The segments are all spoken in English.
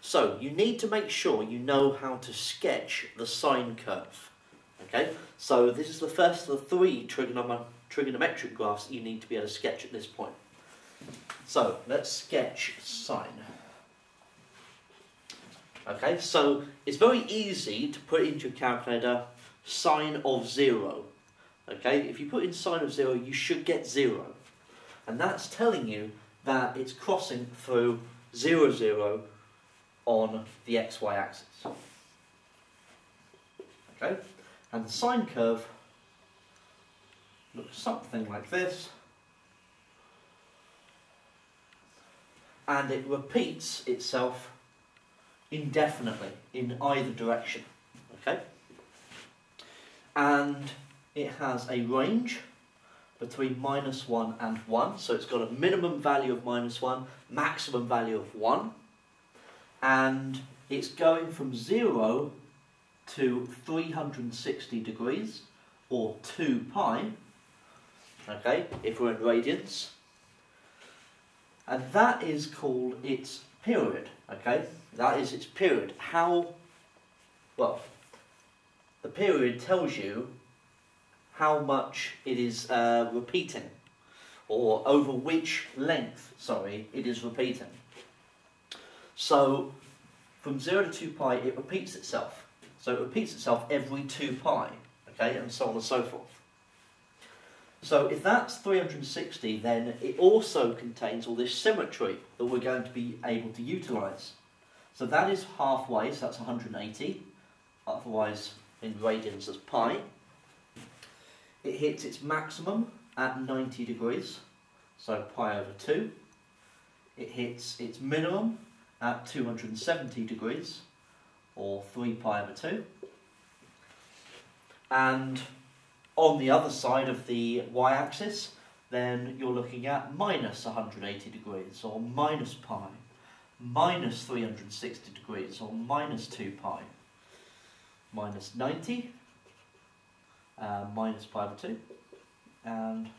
So you need to make sure you know how to sketch the sine curve. Okay, so this is the first of the three trigonometric graphs you need to be able to sketch at this point. So let's sketch sine. Okay, so it's very easy to put into your calculator sine of 0. Okay, if you put in sine of 0, you should get 0. And that's telling you that it's crossing through 0, 0 on the xy axis. Okay, and the sine curve looks something like this. And it repeats itself indefinitely in either direction. Okay, and it has a range between -1 and 1, so it's got a minimum value of -1, maximum value of 1, and it's going from 0 to 360 degrees, or 2 pi, okay, if we're in radians, and that is called its period. Okay, that is its period. How, well, the period tells you how much it is repeating, or over which length, sorry, it is repeating. So from 0 to 2 pi it repeats itself. So it repeats itself every 2 pi, okay, and so on and so forth. So if that's 360, then it also contains all this symmetry that we're going to be able to utilise. So that is halfway, so that's 180, otherwise in radians as pi. It hits its maximum at 90 degrees, so pi over 2. It hits its minimum at 270 degrees, or 3 pi over 2. And on the other side of the y-axis, then you're looking at -180 degrees, or minus pi, -360 degrees, or -2 pi, -90, minus pi over 2, and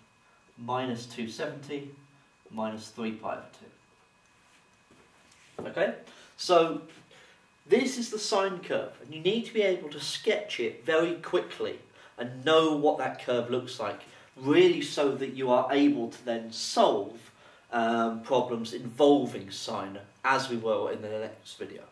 -270, -3 pi over 2. Okay, so this is the sine curve, and you need to be able to sketch it very quickly and know what that curve looks like, really, so that you are able to then solve problems involving sine, as we will in the next video.